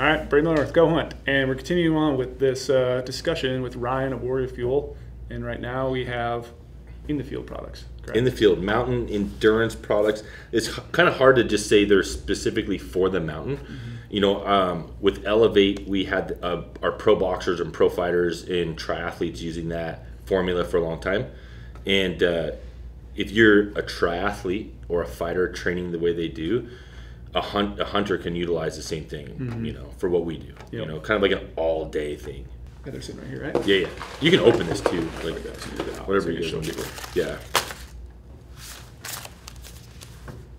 All right, Brady Miller with GoHunt, and we're continuing on with this discussion with Ryan of Warrior Fuel, and right now we have in the field products. Correct? In the field, mountain endurance products. It's kind of hard to just say they're specifically for the mountain. Mm-hmm. You know, with Elevate, we had our pro boxers and pro fighters and triathletes using that formula for a long time. And if you're a triathlete or a fighter training the way they do, a hunter can utilize the same thing, mm-hmm. you know, for what we do. Yep. You know, kind of like an all-day thing. Yeah, they're sitting right here, right? Yeah, yeah. You can open this too, like whatever you show people. Yeah.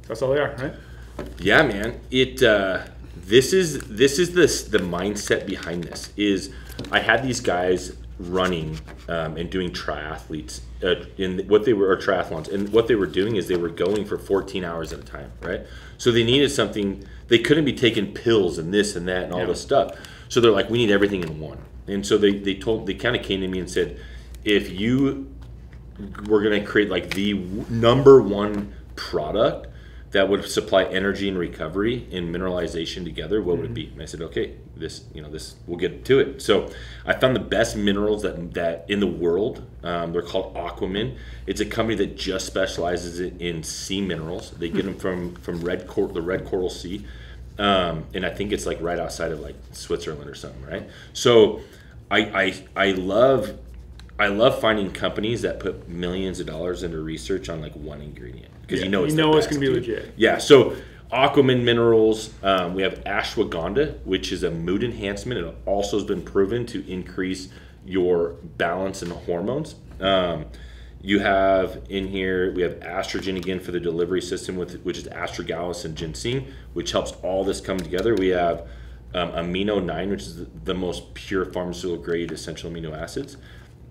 That's all they are, right? Yeah, man. It. This is the mindset behind this. Is I had these guys running and doing triathletes triathlons, and what they were doing is they were going for 14 hours at a time, right? So they needed something. They couldn't be taking pills and this and that and all this stuff. So they're like, we need everything in one. And so they kind of came to me and said, if you were going to create like the number 1 product that would supply energy and recovery and mineralization together, what would it be? And I said, okay, this we'll get to it. So I found the best minerals that in the world. They're called Aquamin. It's a company that just specializes in sea minerals. They get them from the red coral sea. And I think it's like right outside of like Switzerland or something, right? So I love finding companies that put millions of dollars into research on like one ingredient, because you know it's going to be legit. Yeah. So Aquamin minerals, we have ashwagandha, which is a mood enhancement. It also has been proven to increase your balance in the hormones. You have in here, we have estrogen again for the delivery system, which is astragalus and ginseng, which helps all this come together. We have amino 9, which is the most pure pharmaceutical grade essential amino acids.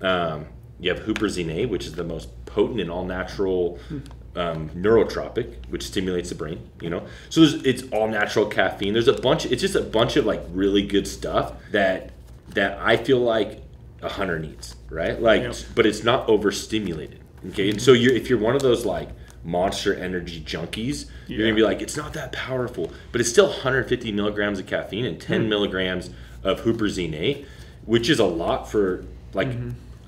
You have huperzine A, which is the most potent and all natural neurotropic, which stimulates the brain, you know? So it's all natural caffeine. There's it's just a bunch of like really good stuff that I feel like a hunter needs, right? Like, but it's not overstimulated, okay? Mm-hmm. And so if you're one of those like monster energy junkies, you're gonna be like, it's not that powerful, but it's still 150 milligrams of caffeine and 10 milligrams of huperzine A, which is a lot for like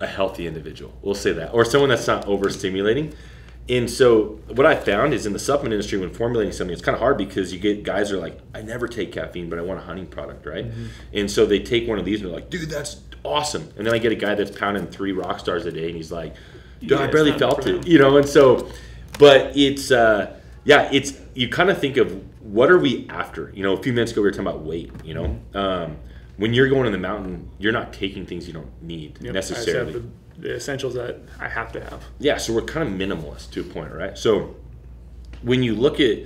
a healthy individual, we'll say that, or someone that's not overstimulating. And so what I found is in the supplement industry, when formulating something, it's kind of hard because you get guys who are like, I never take caffeine, but I want a hunting product, right? And so they take one of these and they're like, dude, that's awesome. And then I get a guy that's pounding 3 rock stars a day and he's like, dude, I barely felt it, you know? And so, but it's, you kind of think of what are we after? You know, a few minutes ago we were talking about weight, you know? When you're going in the mountain, you're not taking things you don't need necessarily. I just have the essentials that I have to have. Yeah, so we're kind of minimalist to a point, right? So when you look at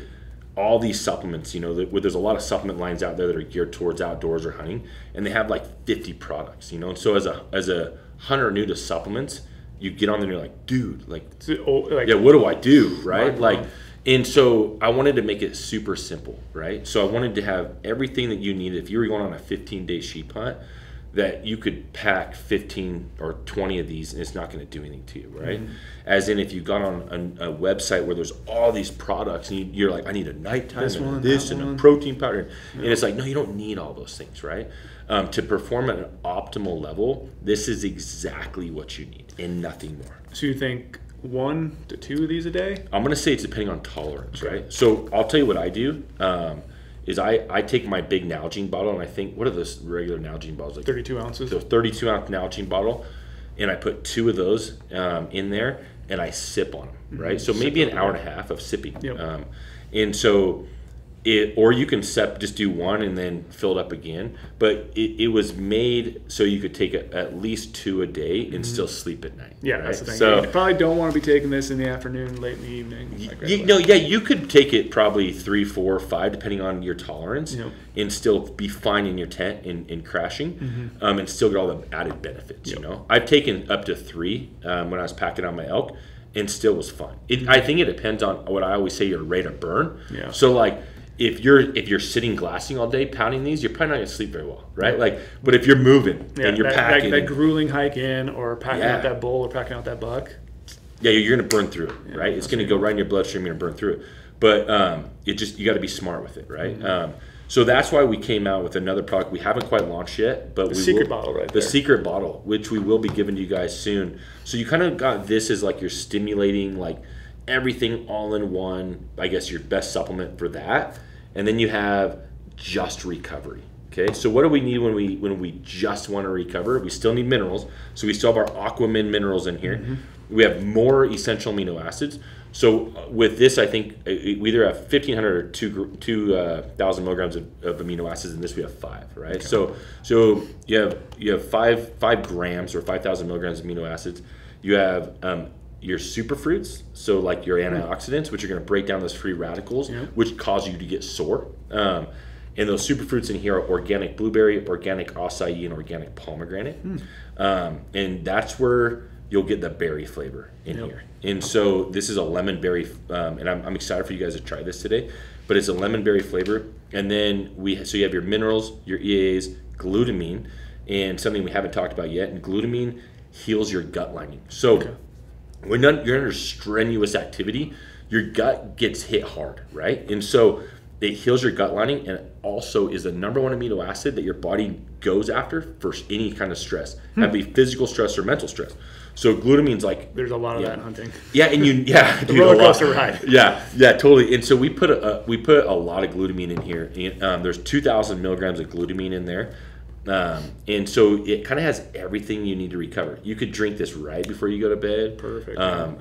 all these supplements, you know, there's a lot of supplement lines out there that are geared towards outdoors or hunting, and they have like 50 products, you know? And so as a hunter new to supplements, you get on there and you're like, dude, like what do I do, right? Like, and so I wanted to make it super simple, right? So I wanted to have everything that you needed. If you were going on a 15-day sheep hunt, that you could pack 15 or 20 of these and it's not gonna do anything to you, right? As in if you got on a website where there's all these products and you're like, I need a nighttime and a protein powder. And it's like, no, you don't need all those things, right? To perform at an optimal level, this is exactly what you need and nothing more. So you think 1 to 2 of these a day? I'm gonna say it's depending on tolerance, right? So I'll tell you what I do is I take my big Nalgene bottle and I think, what are those regular Nalgene bottles? Like 32 ounces. So 32 ounce Nalgene bottle, and I put 2 of those in there and I sip on them, right? So maybe an hour and a half of sipping. And so, or you can just do 1 and then fill it up again. But it was made so you could take at least 2 a day and still sleep at night. Yeah, right? That's the thing. So you probably don't want to be taking this in the afternoon, late in the evening. Like you could take it probably 3, 4, 5, depending on your tolerance, and still be fine in your tent and crashing, and still get all the added benefits. You know, I've taken up to 3 when I was packing on my elk, and still was fine. I think it depends on what I always say: your rate of burn. Yeah. So like, if you're sitting glassing all day pounding these, you're probably not gonna sleep very well, right? Like, but if you're moving and you're packing that grueling hike in, or packing out that bull or packing out that buck, you're gonna burn through it, right? It's gonna go right in your bloodstream. You're gonna burn through it. But it just, you got to be smart with it, right? Mm-hmm. So that's why we came out with another product we haven't quite launched yet, but the secret bottle, which we will be giving to you guys soon. So you kind of got this as like you're stimulating like everything all in one, I guess your best supplement for that. And then you have just recovery. Okay, so what do we need when we just want to recover? We still need minerals. So we still have our Aquamin minerals in here. Mm-hmm. We have more essential amino acids. So with this, I think we either have 1,500 or 2,000 milligrams of amino acids, and this we have 5, right? Okay. So you have 5 grams or 5,000 milligrams of amino acids. You have your superfruits, so like your antioxidants, which are going to break down those free radicals, which cause you to get sore. And those superfruits in here are organic blueberry, organic acai, and organic pomegranate. And that's where you'll get the berry flavor in here. And so this is a lemon berry, and I'm excited for you guys to try this today, but it's a lemon berry flavor. And then so you have your minerals, your EAAs, glutamine, and something we haven't talked about yet, and glutamine heals your gut lining. So when you're under strenuous activity, your gut gets hit hard, right? And so it heals your gut lining, and it also is the #1 amino acid that your body goes after for any kind of stress, that be physical stress or mental stress. So glutamine's like, there's a lot of that in hunting. Yeah, and the roller coaster ride. Yeah, totally. And so we put a lot of glutamine in here. And, there's 2,000 milligrams of glutamine in there, and so it kind of has everything you need to recover. You could drink this right before you go to bed. Perfect.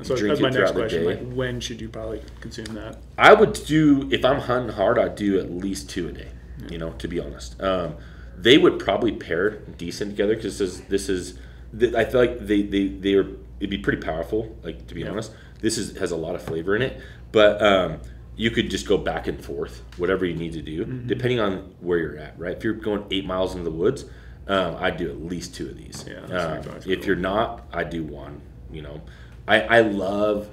So that's my next question. Like, when should you probably consume that? I would do, if I'm hunting hard, I'd do at least 2 a day. Yeah. You know, to be honest, they would probably pair decent together because this is. I feel like it'd be pretty powerful, like, to be honest. This has a lot of flavor in it, but you could just go back and forth, whatever you need to do, depending on where you're at, right? If you're going 8 miles into the woods, I'd do at least 2 of these. Yeah, if you're not, I'd do 1, you know. I love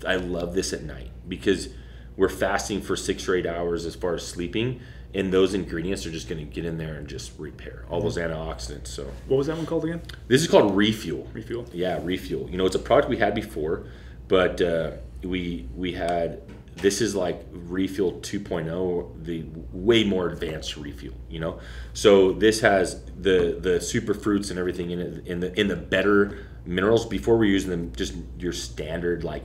this at night because we're fasting for 6 or 8 hours as far as sleeping, and those ingredients are just going to get in there and just repair all those antioxidants. So what was that one called again? This is called Refuel. Refuel. Yeah, Refuel. You know, it's a product we had before, but we had this is like Refuel 2.0, the way more advanced Refuel. You know, so this has the superfruits and everything in it, in the better minerals. Before we're using them, just your standard like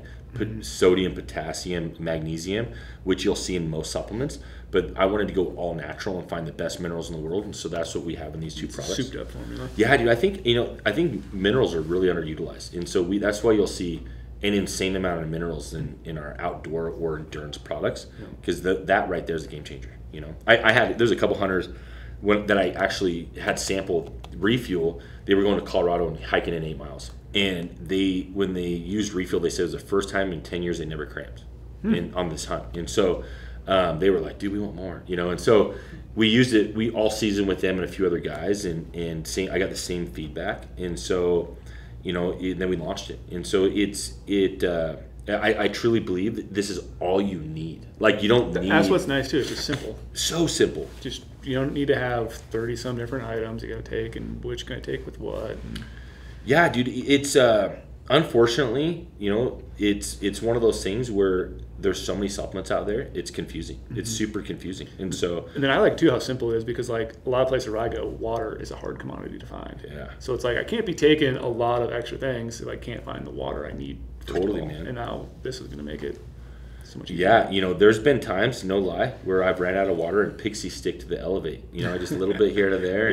sodium, potassium, magnesium, which you'll see in most supplements. But I wanted to go all natural and find the best minerals in the world, and so that's what we have in these two products. Souped up formula. Yeah, dude. I think minerals are really underutilized, and so that's why you'll see an insane amount of minerals in our outdoor or endurance products, because that right there is a game changer. You know, there's a couple hunters that I actually had sample Refuel. They were going to Colorado and hiking in 8 miles, and when they used Refuel, they said it was the first time in 10 years they never cramped on this hunt, and so. They were like, dude, we want more, you know? And so we used it, we all seasoned with them and a few other guys I got the same feedback. And so, you know, then we launched it. And so I truly believe that this is all you need. Like, you don't need. That's what's nice too, it's just simple. So simple. Just, you don't need to have 30 some different items you gotta take and which gonna take with what. And... Yeah, dude, it's, unfortunately, you know, it's one of those things where there's so many supplements out there, it's confusing. It's super confusing. And so... And then I like, too, how simple it is because, like, a lot of places where I go, water is a hard commodity to find. Yeah. So it's like, I can't be taking a lot of extra things if I can't find the water I need. Totally, man. And now this is going to make it so much easier. Yeah, you know, there's been times, no lie, where I've ran out of water and pixie stick to the Elevate. You know, just a little bit here to there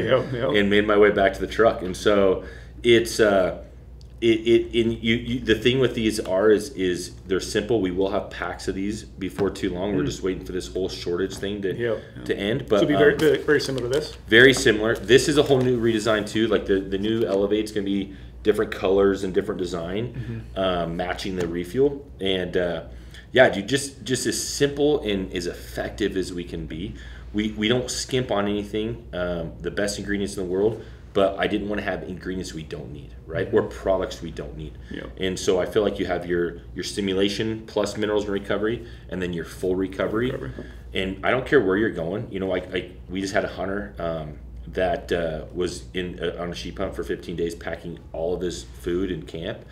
and made my way back to the truck. And so it's... the thing with these is they're simple. We will have packs of these before too long. We're just waiting for this whole shortage thing to end. But so it'll be very, very similar to this. Very similar. This is a whole new redesign too. Like the new Elevate's gonna be different colors and different design, matching the Refuel. And dude, just as simple and as effective as we can be. We don't skimp on anything. The best ingredients in the world. But I didn't want to have ingredients we don't need, right? Or products we don't need. Yeah. And so I feel like you have your stimulation plus minerals and recovery, and then your full recovery. And I don't care where you're going. You know, we just had a hunter that was on a sheep hunt for 15 days, packing all of his food in camp,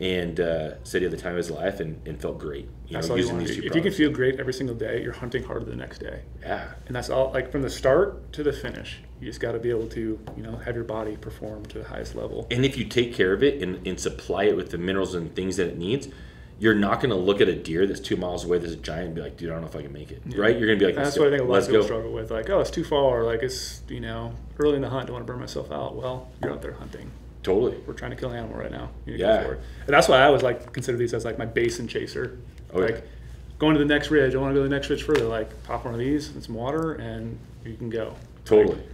and said he had the time of his life and felt great. You know, using these two products. If you can feel great every single day, you're hunting harder the next day. Yeah. And that's all, like from the start to the finish, you just got to be able to, you know, have your body perform to the highest level. And if you take care of it and supply it with the minerals and things that it needs, you're not going to look at a deer that's 2 miles away, that's a giant, and be like, dude, I don't know if I can make it. Yeah. Right? You're going to be like, that's what I think a lot of people struggle with. Like, oh, it's too far. Like, it's, you know, early in the hunt, I don't want to burn myself out. Well, you're out there hunting. Totally. We're trying to kill an animal right now. You need to go for it. And that's why I always like consider these as like my basin chaser. Oh, like going to the next ridge, I want to go to the next ridge further. Like pop one of these and some water and you can go. Totally. Like,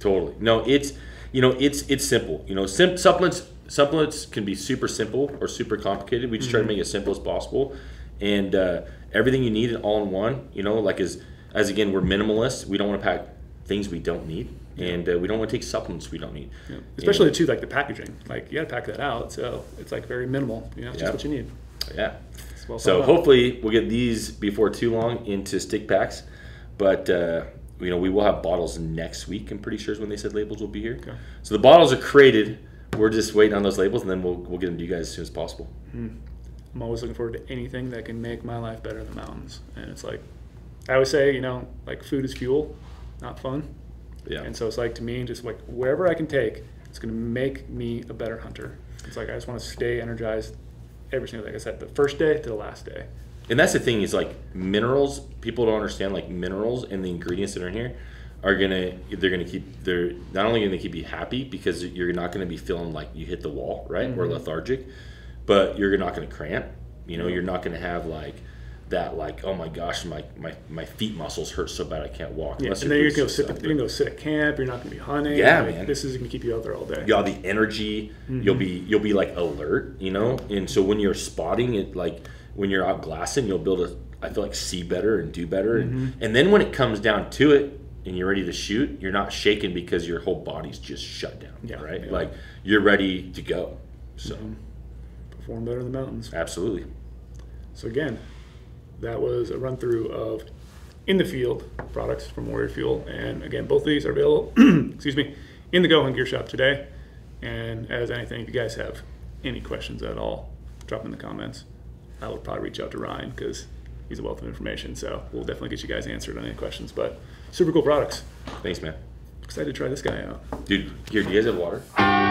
totally. No, it's, you know, it's simple. You know, supplements can be super simple or super complicated. We just try to make it as simple as possible, and everything you need all in one, you know, like as again, we're minimalists. We don't want to pack things we don't need, and we don't want to take supplements we don't need. Yeah. Especially too, like the packaging, like you got to pack that out. So it's like very minimal, you know, it's just what you need. Yeah. Well, so hopefully we'll get these before too long into stick packs, but you know, we will have bottles next week. I'm pretty sure is when they said labels will be here. Okay. So the bottles are created. We're just waiting on those labels, and then we'll get them to you guys as soon as possible. I'm always looking forward to anything that can make my life better in the mountains. And it's like, I always say, you know, like food is fuel, not fun. Yeah. And so it's like, to me, just like wherever I can take, it's going to make me a better hunter. It's like, I just want to stay energized every single day. Like I said, the first day to the last day. And that's the thing is like minerals, people don't understand like minerals and the ingredients that are in here. They're not only gonna keep you happy because you're not gonna be feeling like you hit the wall, right? Or lethargic, but you're not gonna cramp. You know, you're not gonna have like that, like, oh my gosh, my feet muscles hurt so bad I can't walk. Yeah, and then you're gonna go sit at camp. You're not gonna be hunting. Yeah, like, man, this is gonna keep you out there all day. You have the energy. You'll be like alert, you know. And so when you're spotting it, like when you're out glassing, you'll build a. I feel like see better and do better, and then when it comes down to it. And you're ready to shoot, you're not shaken because your whole body's just shut down, right? Yeah. Like you're ready to go. So perform better in the mountains. Absolutely. So again, that was a run through of in the field products from Warrior Fuel. And again, both of these are available, excuse me, in the GoHunt Gear Shop today. And as anything, if you guys have any questions at all, drop them in the comments. I will probably reach out to Ryan because he's a wealth of information. So we'll definitely get you guys answered on any questions, but super cool products. Thanks, man. Excited to try this guy out. Dude, here, do you guys have water?